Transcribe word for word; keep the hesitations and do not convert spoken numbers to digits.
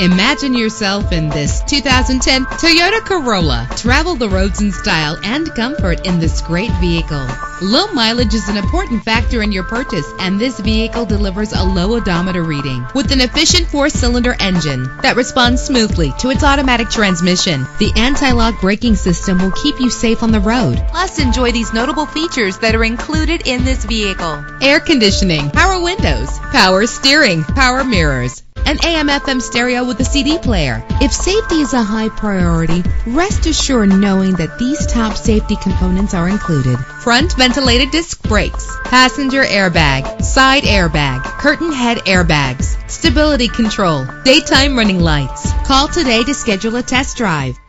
Imagine yourself in this two thousand ten Toyota Corolla. Travel the roads in style and comfort in this great vehicle. Low mileage is an important factor in your purchase, and this vehicle delivers a low odometer reading. With an efficient four-cylinder engine that responds smoothly to its automatic transmission, the anti-lock braking system will keep you safe on the road. Plus, enjoy these notable features that are included in this vehicle: air conditioning, power windows, power steering, power mirrors, an A M F M stereo with a C D player. If safety is a high priority, rest assured knowing that these top safety components are included: front ventilated disc brakes, passenger airbag, side airbag, curtain head airbags, stability control, daytime running lights. Call today to schedule a test drive.